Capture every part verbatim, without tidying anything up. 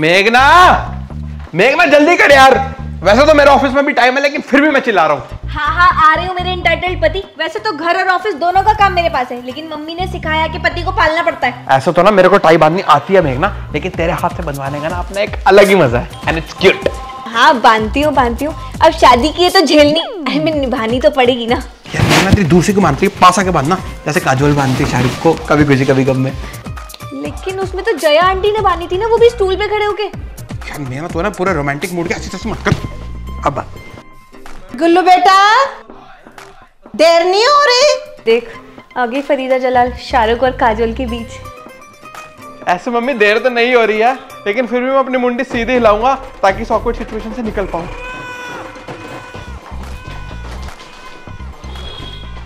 मेघना, मेघना जल्दी कर यार। वैसे तो मेरे ऑफिस में भी टाइम है लेकिन फिर भी मैं चिल्ला रहा हूँ। हाँ हाँ आ रही हूँ मेरे इंटरटेल्ड पति। वैसे तो घर और ऑफिस दोनों का काम मेरे पास है लेकिन मम्मी ने सिखाया कि पति को पालना पड़ता है। ऐसा तो ना मेरे को टाई बांधनी आती है मेघना, लेकिन तेरे हाथ से बनवाने का ना अपना एक अलग ही मजा है एंड इट्स क्यूट। हाँ बांधती हूँ बांधती हूँ, अब शादी की है तो झेलनी आई मीन निभानी तो पड़ेगी ना। यार तेरी दूर से क्यों बांधती है, पास आके बांधना, जैसे काजोल बांधती है शाहरुख को कभी खुशी कभी गम में। लेकिन उसमें तो जया आंटी ने बांधी थी ना, वो भी स्टूल पे खड़े होके। यार मेरा तो ना पूरा रोमांटिक मूड के अच्छे से मत कर। अब गुल्लू बेटा देर नहीं हो रही, देख आगे फरीदा जलाल शाहरुख और काजोल के बीच। ऐसे मम्मी देर तो नहीं हो रही है लेकिन फिर भी मैं अपनी मुंडी सीधे हिलाऊंगा ताकि इस ऑकवर्ड सिचुएशन से निकल पाऊं।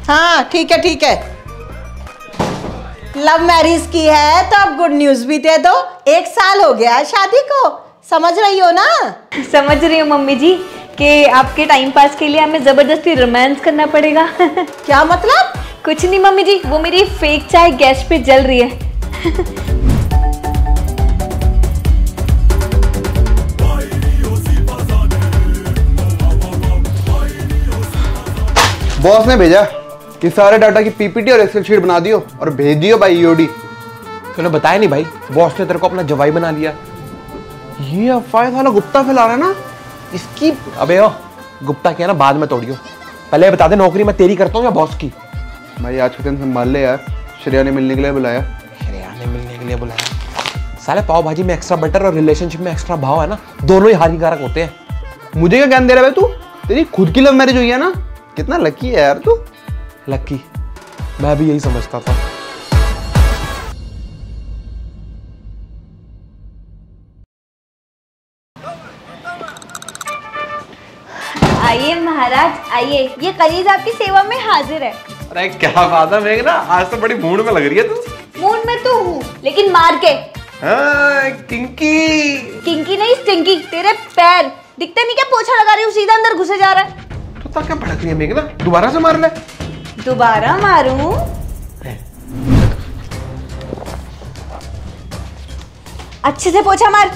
हाँ ठीक है ठीक है, लव मैरिज की है तो अब गुड न्यूज भी दे दो, एक साल हो गया है शादी को, समझ रही हो ना। समझ रही हो मम्मी जी कि आपके टाइम पास के लिए हमें जबरदस्ती रोमांस करना पड़ेगा। क्या मतलब? कुछ नहीं मम्मी जी, वो मेरी फेक चाय गैस पे जल रही है। बॉस ने भेजा कि सारे डाटा की पीपीटी और एक्सेल शीट बना दियो और भेज दियो भाई ईओडी। तूने बताया नहीं भाई, बॉस ने तेरे को अपना जवाई बना लिया। ये अफवाह वाला गुप्ता फैला रहा है ना इसकी। अबे ओ गुप्ता क्या ना बाद में तोड़ियो, पहले बता दे नौकरी मैं तेरी करता हूँ या बॉस की। भाई आज के दिन संभाल ले यार, श्रेया ने मिलने के लिए बुलाया। श्रेया ने मिलने के लिए बुलाया, साले पाव भाजी में एक्स्ट्रा बटर और रिलेशनशिप में एक्स्ट्रा भाव है ना, दोनों ही हानिकारक होते हैं। मुझे क्या ज्ञान दे रहा है भाई तू, तेरी खुद की लव मैरिज हुई है ना, कितना लकी है यार तू। लकी मैं भी यही समझता था। आइए महाराज आइए, ये कलीज आपकी सेवा में हाजिर है। अरे क्या बात है मेघना, आज तो बड़ी मूड में लग रही है तू। मूड में तो हूँ लेकिन मार के। हाँ, किंकी किंकी नहीं स्टिंकी, तेरे पैर दिखते नहीं क्या, पोछा लगा रही हूँ सीधा अंदर घुसे जा रहा है। क्या भड़क रही है मेघना, दोबारा से मार ले। दोबारा मारूं? अच्छे से पोछा मार।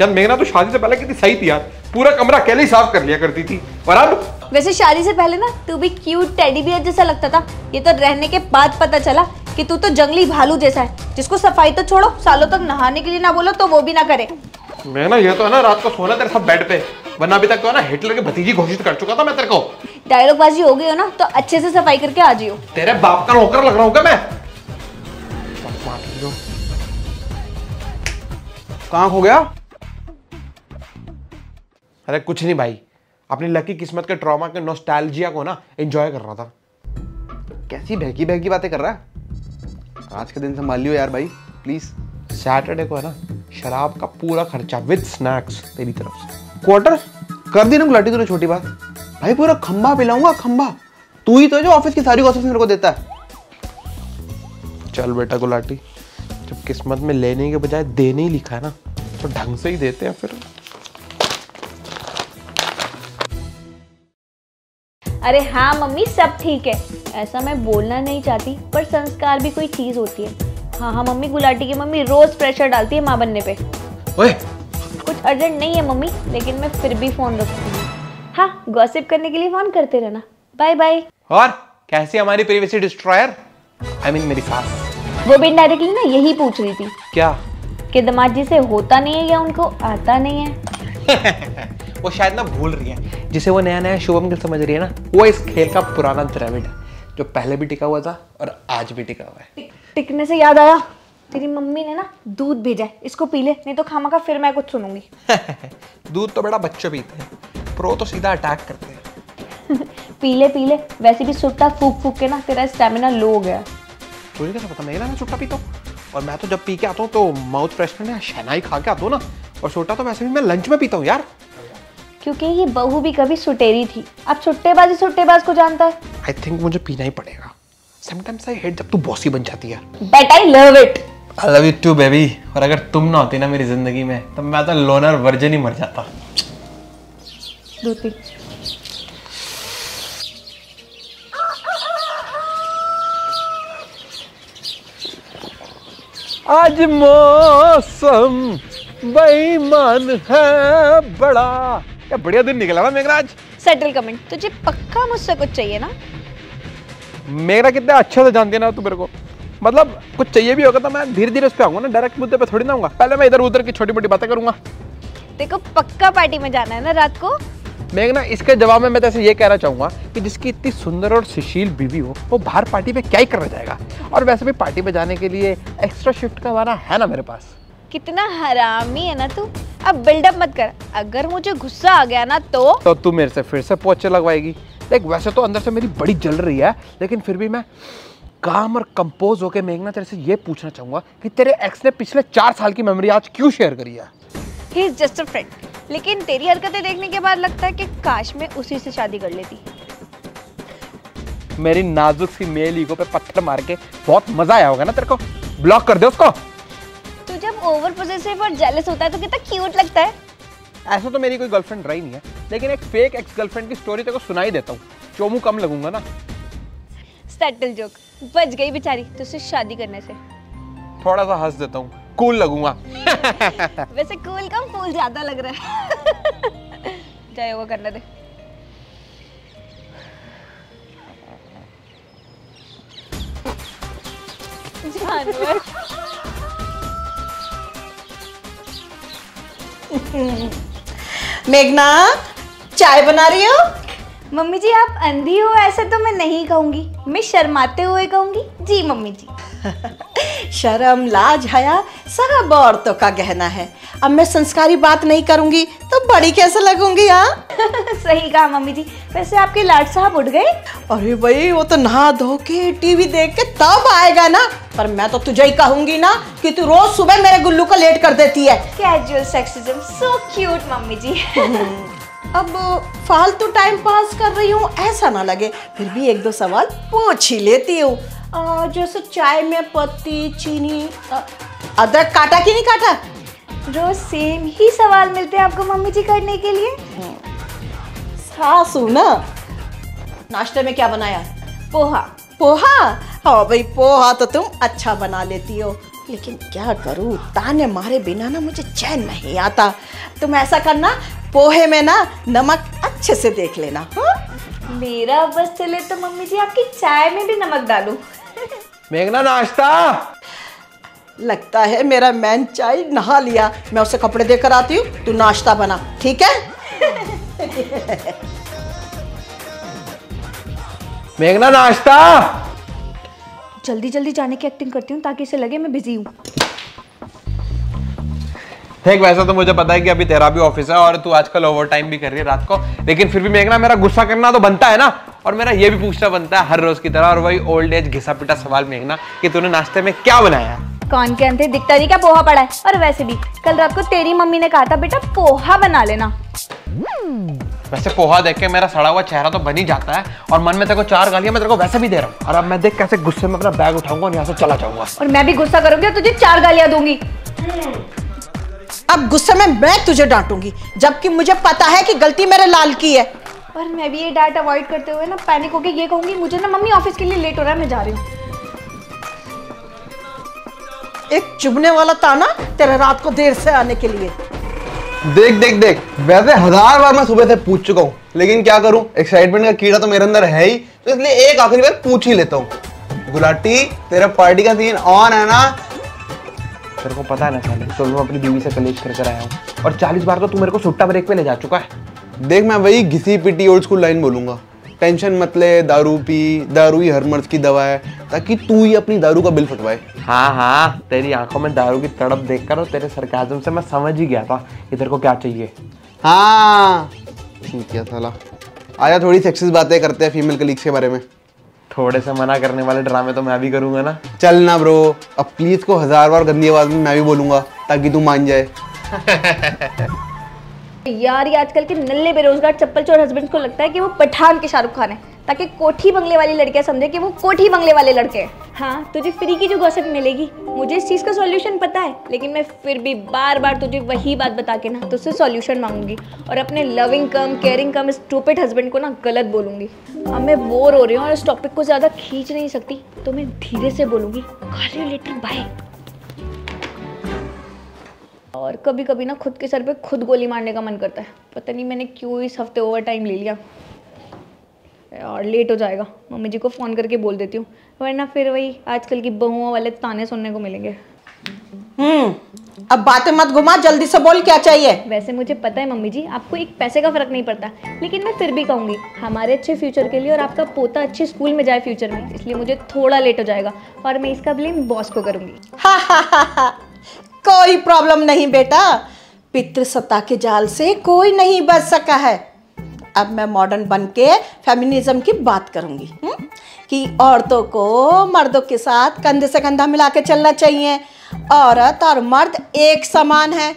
यार मेघना तो शादी से पहले कितनी सही थी यार, पूरा कमरा अकेले ही साफ कर लिया करती थी और अब। वैसे शादी से पहले ना तू भी क्यूट टेडी बियर जैसा लगता था, ये तो रहने के बाद पता चला कि तू तो जंगली भालू जैसा है जिसको सफाई तो छोड़ो सालों तक नहाने के लिए ना बोलो तो वो भी ना करे। मेघना ये तो है ना रात को सोना तेरे साथ बेड पे, वरना अभी तक तो है ना हिटलर के भतीजी घोषित कर चुका था मैं तेरे को। डायलॉग बाजी हो गई हो ना तो अच्छे से सफाई करके आ जियो। तेरे बाप का नौकर लग रहा हूँ क्या मैं? कहाँ हो गया? अरे कुछ नहीं भाई, अपनी लकी किस्मत के ट्रॉमा के नॉस्टैल्जिया को ना एंजॉय कर रहा था। कैसी बहकी बहकी बातें कर रहा है, आज के दिन संभाल लियो यार भाई प्लीज। सैटरडे को है ना शराब का पूरा खर्चा विद स्नैक्स तेरी तरफ से। क्वार्टर कर दी ना गुलाटी तूने, छोटी बात भाई, पूरा खंबा पिलाऊंगा खंबा। तू ही तो जो ऑफिस की सारी गॉसिप्स मेरे को देता है। चल बेटा गुलाटी, जब किस्मत में लेने के बजाय देने ही लिखा है ना तो ढंग से ही देते हैं फिर। अरे हाँ मम्मी सब ठीक है, ऐसा मैं बोलना नहीं चाहती पर संस्कार भी कोई चीज होती है। हाँ हाँ मम्मी, गुलाटी की मम्मी रोज प्रेशर डालती है माँ बनने पे। ओए कुछ अर्जेंट नहीं है मम्मी लेकिन मैं फिर भी फोन रखती हूँ। हाँ गॉसिप करने के लिए फोन करते रहना, बाय बाय। और कैसी हमारी प्राइवेसी डिस्ट्रॉयर, आई मीन मेरी सास। वो भी डायरेक्टली ना यही पूछ रही थी क्या कि दामाद जी से होता नहीं है या उनको आता नहीं है। वो शायद ना भूल रही है, जिसे वो नया नया शुभम गिल समझ रही है ना वो इस खेल का पुराना द्रविड़ है जो पहले भी टिका हुआ था और आज भी टिका हुआ है। टिकने से याद आया, तेरी मम्मी ने ना दूध भेजा है, इसको पी ले नहीं तो खामा का फिर मैं कुछ सुनूंगी। दूध तो बड़ा बच्चों पीते हैं, प्रो तो सीधा अटैक करते हैं। पीले पीले, वैसे भी सुट्टा फूक फूक के ना तेरा स्टैमिना लो हो गया। तुझे कैसे पता मेरा ना सुट्टा पीता हूँ, और मैं तो जब पी के आता हूँ तो माउथ फ्रेशनर या शहनाई खा के आता हूँ ना, और सुट्टा तो वैसे भी मैं लंच में पीता हूँ यार। क्योंकि ये बहू भी कभी सुटेरी थी, अब सुट्टेबाजी सुट्टेबाज को जानता है। आई थिंक मुझे पीना ही पड़ेगा। Sometimes I hate जब तू बॉसी बन जाती है। But I love it. I love it too, baby. और अगर तुम ना होती ना मेरी जिंदगी में तो मैं तो लोनर वर्जन ही मर जाता। दूती। आज मौसम बेईमान है बड़ा। क्या बढ़िया दिन निकला ना मेघराज। सेटल कमेंट, तुझे पक्का मुझसे कुछ चाहिए ना? मेघरा कितना अच्छे से जानती है ना तू मेरे को। मतलब कुछ चाहिए भी होगा तो मैं धीरे धीरे उस पर आऊंगा ना, डायरेक्ट मुद्दे पे थोड़ी ना आऊंगा। पहले मैं इधर उधर की छोटी मोटी बातें करूंगा। देखो पक्का पार्टी में जाना है ना रात को? मेघना इसके जवाब में मैं जैसे ये कहना चाहूंगा कि जिसकी इतनी सुंदर और सुशील बीवी हो वो बाहर पार्टी पे क्या ही करना जाएगा। और वैसे भी पार्टी पे जाने के लिए एक्स्ट्रा शिफ्ट का वारा है ना मेरे पास। कितना हरामी है ना तू। अब बिल्डअप मत कर, अगर मुझे गुस्सा आ गया ना तो तो तू मेरे से फिर से पोछे लगवाएगी। देख वैसे तो अंदर से मेरी बड़ी जल रही है, लेकिन फिर भी मैं काम और कंपोज होके मेघना तेरे से ये पूछना चाहूंगा कि तेरे एक्स ने पिछले चार साल की मेमोरी आज क्यों शेयर करी है? He is just a friend, लेकिन तेरी हरकतें देखने के बाद लगता है कि काश मैं उसी से शादी कर लेती। मेरी नाजुक सी मेल ईगो पे पत्थर मार के बहुत मजा आया होगा ना तेरे को। ब्लॉक कर दे उसको। तू जब ओवर पोजेसिव और जेलस होता है तो कितना क्यूट लगता है। ऐसा तो मेरी कोई गर्लफ्रेंड रही नहीं है, लेकिन एक फेक एक्स गर्लफ्रेंड की स्टोरी तेरे को सुनाई देता हूँ। चोमू कम लगूंगा ना। सेटल जोक, बच गई बेचारी तुझसे शादी करने से। थोड़ा सा हंस देता हूँ, कूल लगूंगा। वैसे कूल कम फूल ज्यादा लग रहा है। जाए वो करने दे। जानवर। मेघना चाय बना रही हो? मम्मी जी आप अंधी हो ऐसे तो मैं नहीं कहूंगी, मैं शर्माते हुए कहूंगी जी मम्मी जी। शर्म लाज हया सब औरतों का गहना है। अब मैं संस्कारी बात नहीं करूंगी तो बड़ी कैसे लगूंगी यहाँ। सही कहा मम्मी जी। वैसे आपके लाड साहब उठ गए? अरे भाई वो तो नहा धो के टीवी देख के तब आएगा ना, पर मैं तो तुझे ही कहूंगी ना कि तू रोज सुबह मेरे गुल्लू को लेट कर देती है। Casual sexism, so cute mummy ji. अब फालतू टाइम पास कर रही हूँ ऐसा ना लगे, फिर भी एक दो सवाल पूछ ही लेती हूँ। जैसे चाय में पत्ती चीनी अदरक काटा कि नहीं काटा? रोज सेम ही सवाल मिलते हैं आपको मम्मी जी करने के लिए। सासू ना। नाश्ते में क्या बनाया? पोहा। पोहा? हाँ भाई पोहा तो तुम अच्छा बना लेती हो, लेकिन क्या करूँ ताने मारे बिना ना मुझे चैन नहीं आता। तुम ऐसा करना पोहे में ना नमक अच्छे से देख लेना। हाँ मेरा बस चले तो मम्मी जी आपकी चाय में भी नमक डालूं। मेघना नाश्ता। लगता है मेरा मैन चाय नहा लिया, मैं उसे कपड़े देकर आती हूँ, तू नाश्ता बना ठीक है? मेघना नाश्ता। जल्दी जल्दी जाने की एक्टिंग करती हूँ ताकि इसे लगे मैं बिजी हूँ। देख वैसा तो मुझे पता है कि अभी तेरा भी ऑफिस है और तू आजकल ओवर टाइम भी कर रही है रात को, लेकिन फिर भी मेघना मेरा गुस्सा करना तो बनता है ना, और मेरा ये भी पूछना बनता है हर रोज की तरह और वही ओल्ड एज घिसा पिटा सवाल मेघना कि तूने नाश्ते में क्या बनाया? कौन के अंधे दिखता नहीं क्या पोहा पड़ा है। और वैसे भी कल रात को तेरी मम्मी ने कहा था बेटा पोहा बना लेना। वैसे पोहा देख के मेरा सड़ा हुआ चेहरा तो बन ही जाता है और मन में तेरे को चार गालियां मैं तेरे को वैसे भी दे रहा हूँ, और अब मैं देख कैसे गुस्से में अपना बैग उठाऊंगा और यहाँ से चला जाऊंगा। और मैं भी गुस्सा करूंगी और तुझे चार गालियां दूंगी। अब गुस्से में मैं तुझे डांटूंगी, जबकि मुझे पता है कि गलती मेरे लाल की है। पर मैं भी ये डांट अवॉइड करते हुए ना पैनिक होके ये कहूंगी मुझे ना मम्मी ऑफिस के लिए लेट हो रहा है मैं जा रही हूँ। एक चुभने वाला ताना तेरे रात को देर से आने के लिए। देख देख देख वैसे हजार बार मैं सुबह से पूछ चुका हूँ, लेकिन क्या करूँ एक्साइटमेंट का कीड़ा तो मेरे अंदर है ही, तो इसलिए एक आखिरी बार पूछ ही लेता हूँ। गुलाटी तेरा पार्टी का सीन ऑन है ना? तेरे को पता है ना साले, तो मैं अपनी बीवी से कलेश कर कर आया हूँ और चालीस बार तो तू मेरे को सुट्टा ब्रेक पे ले जा चुका है। देख मैं वही घिसी पिटी ओल्ड स्कूल लाइन बोलूंगा, टेंशन मत ले दारू पी, दारू ही हर मर्ज की दवा है, ताकि तू ही अपनी दारू का बिल फटवाए। हाँ हाँ तेरी आंखों में दारू की तड़प देखकर और तेरे सरकाज़म से मैं समझ ही गया था कि तेरे को क्या चाहिए। हाँ ठीक है साला, आजा थोड़ी सेक्सिस्ट बातें करते हैं फीमेल कलीग्स के बारे में। थोड़े से मना करने वाले ड्रामे तो मैं भी करूंगा ना। चल ना ब्रो, अब प्लीज को हजार बार गंदी आवाज में मैं भी बोलूंगा ताकि तू मान जाए। यार ये आजकल के नल्ले बेरोजगार चप्पल चोर हस्बैंड को लगता है कि वो पठान के शाहरुख खान है, ताकि कोठी बंगले वाली लड़कियां समझे कि वो कोठी बंगले वाले लड़के हैं। हाँ तुझे फ्री की जो गॉसिप मिलेगी, मुझे इस चीज का सॉल्यूशन पता है, लेकिन मैं फिर भी बार बार तुझे वही बात बता के ना तुझसे सॉल्यूशन मांगूंगी और अपने loving cum caring cum stupid husband को ना गलत बोलूंगी। अब मैं बोर हो रही हूँ और इस टॉपिक को ज्यादा खींच नहीं सकती, तो मैं धीरे से बोलूंगी कॉल यू लेटर बाय। और कभी कभी ना खुद के सर पे खुद गोली मारने का मन करता है। पता नहीं मैंने क्यों इस हफ्ते ओवर टाइम ले लिया और लेट हो जाएगा। मम्मी जी को फ़ोन करके बोल देती हूँ, वरना फिर वही आजकल की बहुओं वाले ताने सुनने को मिलेंगे। हम्म, अब बातें मत घुमा, जल्दी से बोल क्या चाहिए। वैसे मुझे पता है मम्मी जी आपको एक पैसे का फर्क नहीं पड़ता, लेकिन मैं फिर भी कहूँगी हमारे अच्छे फ्यूचर के लिए और आपका पोता अच्छे स्कूल में जाए फ्यूचर में, इसलिए मुझे थोड़ा लेट हो जाएगा और मैं इसका ब्लेम बॉस को करूँगी। हा हा हा हा, कोई प्रॉब्लम नहीं बेटा, पितृसत्ता के जाल से कोई नहीं बच सका है। अब मैं मॉडर्न बन के फेमिनिज्म की बात करूँगी कि औरतों को मर्दों के साथ कंधे से कंधा मिला के चलना चाहिए, औरत और मर्द एक समान है।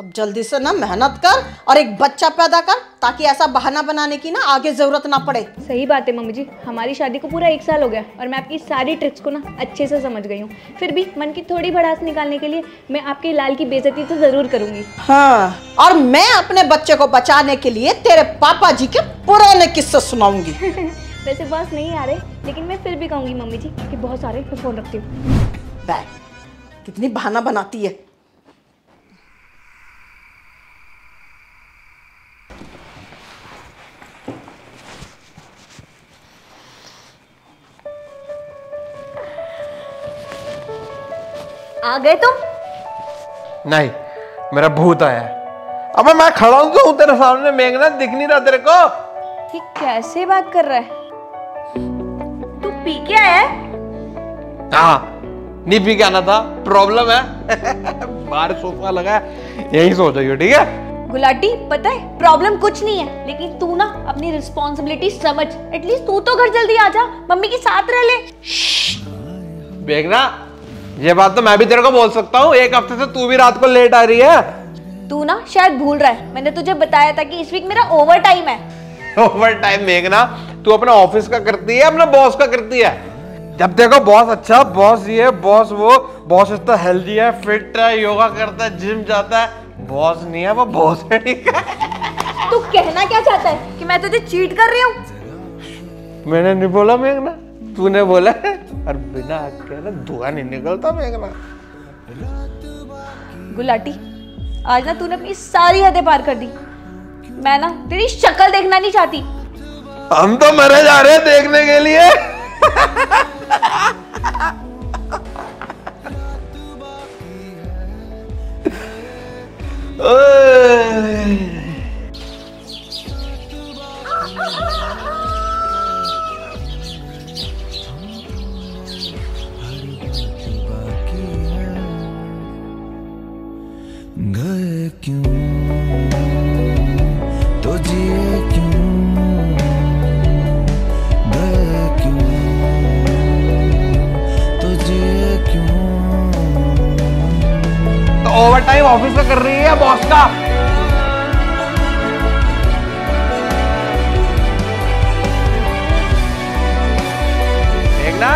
अब जल्दी से ना मेहनत कर और एक बच्चा पैदा कर, ताकि ऐसा बहाना बनाने की ना आगे जरूरत ना पड़े। सही बात है मम्मी जी, हमारी शादी को पूरा एक साल हो गया और मैं आपकी सारी ट्रिक्स को ना अच्छे से समझ गई हूँ। फिर भी मन की थोड़ी भड़ास निकालने के लिए मैं आपके लाल की बेइज्जती तो जरूर करूँगी। हाँ, और मैं अपने बच्चे को बचाने के लिए तेरे पापा जी के पुराने किस्से सुनाऊंगी। वैसे बॉस नहीं आ रहे, लेकिन मैं फिर भी कहूँगी मम्मी जी कि बहुत सारे फोन रखती हूँ। कितनी बहाना बनाती है। आ गए तुम? नहीं, मेरा भूत आया। अब मैं खड़ा हूं तो तेरे सामने, मेघना दिख नहीं रहा तेरे को। ये कैसे बात कर रहा है? तू पी के आया? हाँ, नहीं पी के आना था, प्रॉब्लम है। बाहर सोफा लगा है, यही सो जाइयो, ठीक है? गुलाटी, पता है प्रॉब्लम कुछ नहीं है, लेकिन तू ना अपनी रिस्पॉन्सिबिलिटी समझ। एटलीस्ट तू तो घर जल्दी आ जा, मम्मी के साथ रह ले। मेघना, ये बात तो मैं भी तेरे को बोल सकता हूँ, एक हफ्ते से तू भी रात को लेट आ रही है। तू ना शायद भूल रहा है, मैंने तुझे बताया था कि इस वीक मेरा ओवर टाइम है। ओवर टाइम मेघना, तू अपना ऑफिस का करती है, अपना बॉस का करती है। जब देखो बॉस अच्छा, बॉस ये, बॉस वो, बॉस इतना हेल्दी है, फिट है, योगा करता है, जिम जाता है। बॉस नहीं है वो, बॉस है, ठीक है? तू कहना क्या चाहता है कि मैं तुझे चीट कर रही हूँ? मैंने नहीं बोला मेघना, तूने बोला। और बिना ना धुआं नहीं निकलता मेघना। गुलाटी, आज ना तूने अपनी सारी हदें पार कर दी। मैं ना तेरी शक्ल देखना नहीं चाहती। हम तो मरे जा रहे हैं देखने के लिए। गए क्यों तो जिए क्यों, गए क्यों तो जिए क्यों। तो ओवर टाइम ऑफिस में कर रही है बॉस का। देखना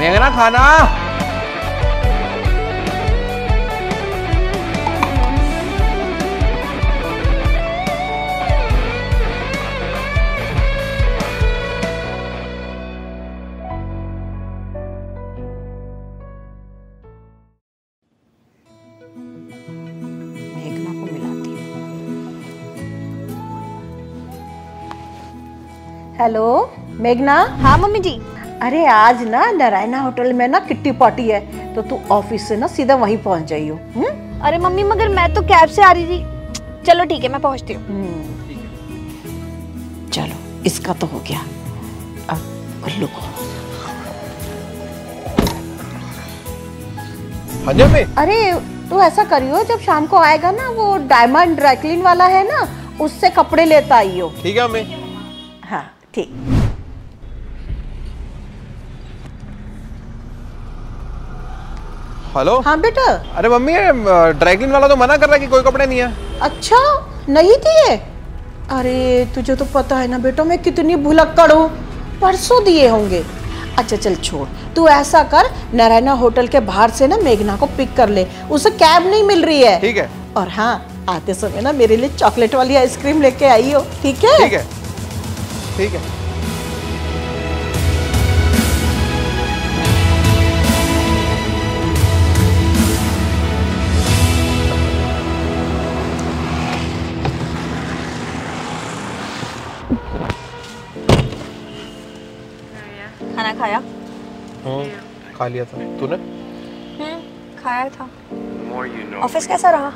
मेघना, खाना। मेघना को मिलाती हूँ। हेलो मेघना। हाँ मम्मी जी। अरे आज ना नारायणा होटल में ना किट्टी पार्टी है, तो तू ऑफिस से ना सीधा वहीं पहुंच जाइयो। हम्म। अरे मम्मी, मगर मैं तो कैब से आ रही थी। चलो ठीक है, मैं पहुंचती हूँ। चलो, इसका तो हो गया। अब गुल्लू को। अरे तू ऐसा करियो, जब शाम को आएगा ना वो डायमंड ड्राइक्लीन वाला है ना, उससे कपड़े लेता आइयो। ठीक है मैं। हाँ ठीक। हेलो। हाँ बेटा। अरे मम्मी, ड्राई क्लीन वाला तो मना कर रहा है कि कोई कपड़े नहीं है। अच्छा, नहीं दिए? अरे तुझे तो पता है ना बेटा मैं कितनी भुलक्कड़ हूँ। परसों दिए होंगे। अच्छा चल छोड़, तू ऐसा कर, नारायणा होटल के बाहर से ना मेघना को पिक कर ले, उसे कैब नहीं मिल रही है। ठीक है। और हाँ, आते समय ना मेरे लिए चॉकलेट वाली आइसक्रीम लेके आई हो। ठीक है ठीक है ठीक है। खाना खाया? हम्म, खा लिया था। तूने? हम्म, खाया था। ऑफिस कैसा रहा?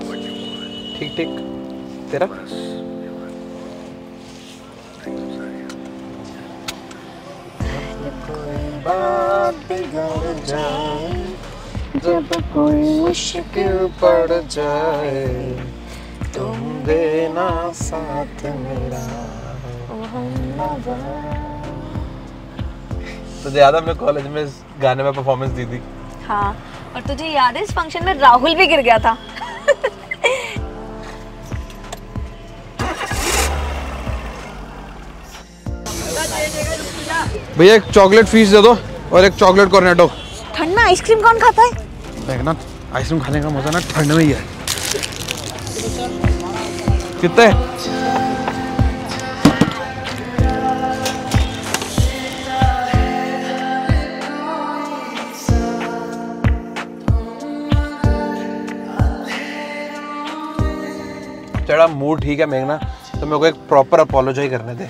ठीक ठीक। तेरा? जब कोई मुश्किल पड़ जाए तुम देना साथ मेरा। तो याद है हमने कॉलेज में इस गाने में परफॉर्मेंस दी थी। हाँ, और तुझे याद है इस फंक्शन में राहुल भी गिर गया था। भैया एक चॉकलेट फीस दे दो और एक चॉकलेट कॉर्नेटो। ठंड में आइसक्रीम कौन खाता है? देखना आइसक्रीम खाने का मजा ना ठंड में ही है। कितने? तेरा मूड ठीक है मेघना, तो मेरे को एक प्रॉपर अपॉलोजाई करने दे।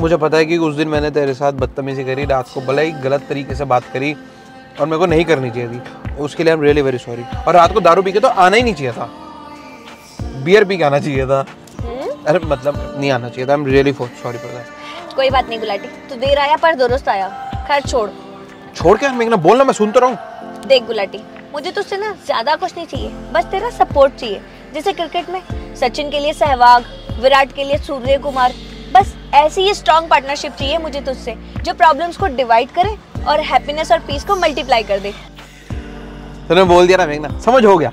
मुझे पता है कि उस दिन मैंने तेरे साथ बदतमीजी करी, रात को भले ही गलत तरीके से बात करी और मेरे को नहीं करनी चाहिए थी, उसके लिए I am really very sorry. और रात को दारू पी के तो आना ही नहीं चाहिए था, बियर पी के आना चाहिए था। hmm? अरे मतलब नहीं आना चाहिए था। I am really sorry for that. कोई बात नहीं गुलाटी, तू देर आया पर दुरुस्त आया। खैर छोड़ छोड़ क्या मेघना, बोल ना मैं सुन तो रहा हूँ। देख गुलाटी, मुझे तुझसे ना ज़्यादा कुछ नहीं चाहिए, बस तेरा सपोर्ट चाहिए। जैसे क्रिकेट में सचिन के लिए सहवाग, विराट के लिए सूर्य कुमार, बस ऐसी ही स्ट्रॉन्ग पार्टनरशिप चाहिए मुझे तुझसे, जो प्रॉब्लम्स को डिवाइड करे और हैप्पीनेस और पीस को मल्टीप्लाई कर दे। तूने बोल दिया ना मेघना, समझ हो गया।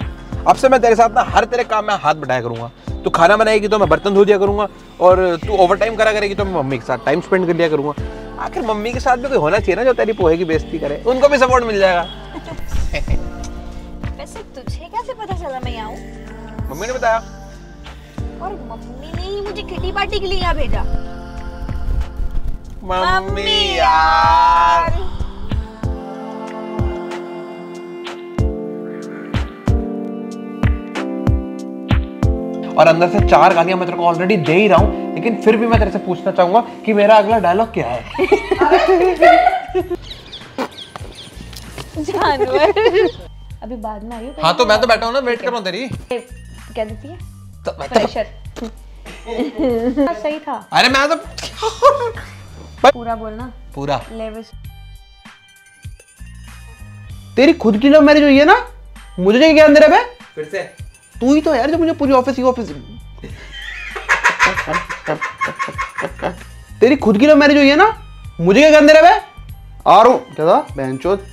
अब से मैं तेरे साथ ना हर तेरे काम में हाथ बटाया करूंगा। तू खाना बनाएगी तो मैं बर्तन धो दिया करूंगा, और तू ओवरटाइम करा करेगी तो मैं मम्मी के साथ टाइम स्पेंड कर लिया करूंगा। आखिर मम्मी के साथ भी कोई होना चाहिए ना जो तेरी पोहे की बेइज्जती करे, उनको भी सपोर्ट मिल जाएगा। वैसे तुझे कैसे पता चला मैं आऊं? मम्मी ने बताया, और मम्मी ने ही मुझे किटी पार्टी के लिए यहाँ भेजा। मम्मी यार। और अंदर से चार गालियां मैं तेरे को ऑलरेडी दे ही रहा हूँ, लेकिन फिर भी मैं तेरे से पूछना चाहूंगा कि मेरा अगला डायलॉग क्या है। जानवर। अभी बाद में आइयो। हाँ तो मैं तो बैठा हूँ ना, वेट कर रहा हूँ तेरी। क्या देती है? प्रेशर। सही था। अरे मैं तो पूरा बोलना, पूरा लेवस। तेरी खुद की लव मैरिज हुई है ना, मुझे क्या अंदर है बे? फिर से तू ही तो यार जो मुझे पूरी ऑफिस ही ऑफिस। तेरी खुद की लव मैरिज हुई है ना, मुझे क्या अंदर है बे? आ रहा हूँ। क्या था बहनचोद?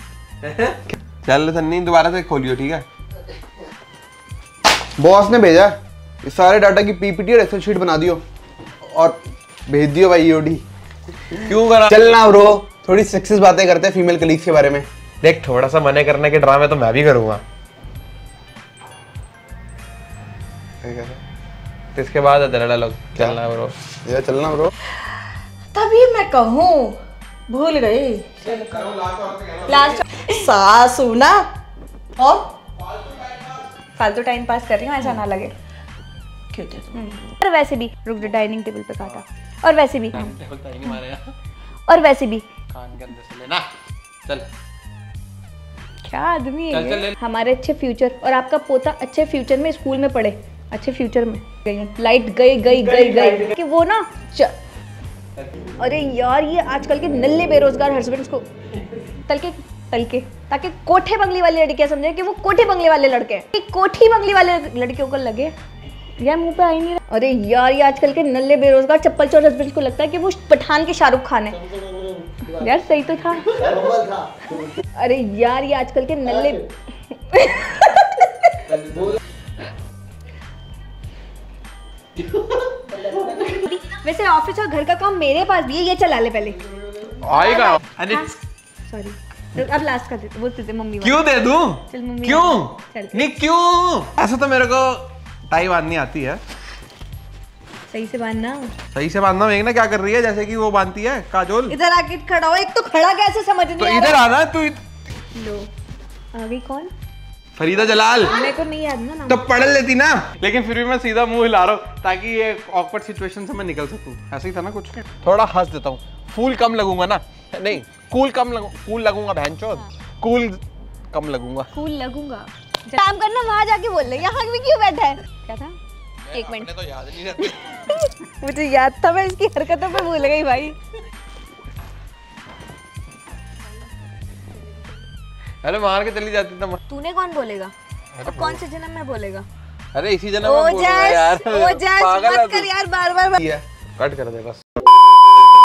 चल सन्नी दोबारा से खोलियो। ठीक है, बॉस ने भेजा सारे डाटा की पीपीटी और एक्सेल शीट बना दियो और भेज दियो भाई ईओडी। क्यों करा? चलना ब्रो, थोड़ी सक्सेस बातें करते हैं फीमेल कलीग्स के बारे में। देख थोड़ा सा मने करने के ड्रामे तो मैं भी करूंगा। इसके बाद अदरला लोग चलना ब्रो, ये चलना ब्रो। तभी मैं कहूँ भूल गई लास्ट सासू ना, और फालतू टाइम पास कर रही हूँ ऐसा ना लगे। क्यों और वैसे भी रुक जा, डाइनिंग टेबल पे काटा। और वैसे भी और वैसे भी कान गंदे से लेना। चल क्या आदमी है ये? हमारे अच्छे फ्यूचर और आपका पोता अच्छे फ्यूचर में स्कूल में पढ़े, अच्छे फ्यूचर में। लाइट गई गई गई गई कि वो ना। अरे यार ये आजकल के नल्ले बेरोजगार हस्बैंड्स को तलके तलके ताकि कोठे बंगली वाली लड़कियां समझे कि वो कोठे बंगले वाले लड़के हैं, कि कोठी बंगली वाले लड़कियों को लगे यार मुंह पे आई नहीं। अरे यार ये आजकल के नल्ले बेरोजगार चप्पल चोर हस्बैंड को लगता है कि वो पठान के शाहरुख खान है। यार सही तो था। अरे यार ये आजकल के नल्ले। वैसे से ऑफिस और घर का काम मेरे पास दिए, ये चला ले पहले आएगा। अरे सॉरी, तो अब लास्ट का दे, वो दे मम्मी। क्यों दे दूं? चल मम्मी, क्यों नहीं क्यों? ऐसा तो मेरे को टाई बांधनी आती है। सही से बांधना, सही से बांधना। मेघना क्या कर रही है जैसे कि वो बांधती है काजोल। इधर आके खड़ा हो। एक तो खड़ा कैसे समझ नहीं तो आ इधर आना तू इत... लो आ गई। कौन? फरीदा जलाल। मेरे को नहीं याद ना, तो पढ़ लेती ना। लेकिन फिर भी मैं सीधा मुंह हिला रहा हूँ ताकि ये ऑकवर्ड सिचुएशन से मैं निकल सकूं। ऐसा ही था ना कुछ। थोड़ा हंस देता हूँ, फूल कम लगूंगा ना। नहीं कूल कम लगू, कूल लगूंगा भैंचोद। कूल कम लगूंगा, कूल लगूंगा। काम करना वहाँ जाके बोल रहे, यहाँ भी क्यों बैठा है? क्या था? एक मिनट, तो याद नहीं रहता। मुझे याद था, मैं इसकी हरकतों पे भूल गई भाई। अरे मार के चली जाती था। तूने कौन बोलेगा? अब कौन से जन्म में बोलेगा? अरे इसी जन्म में बोलेगा यार। मत कर यार बार बार। कट कर दे बस।